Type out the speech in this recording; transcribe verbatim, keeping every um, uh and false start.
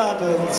Abends.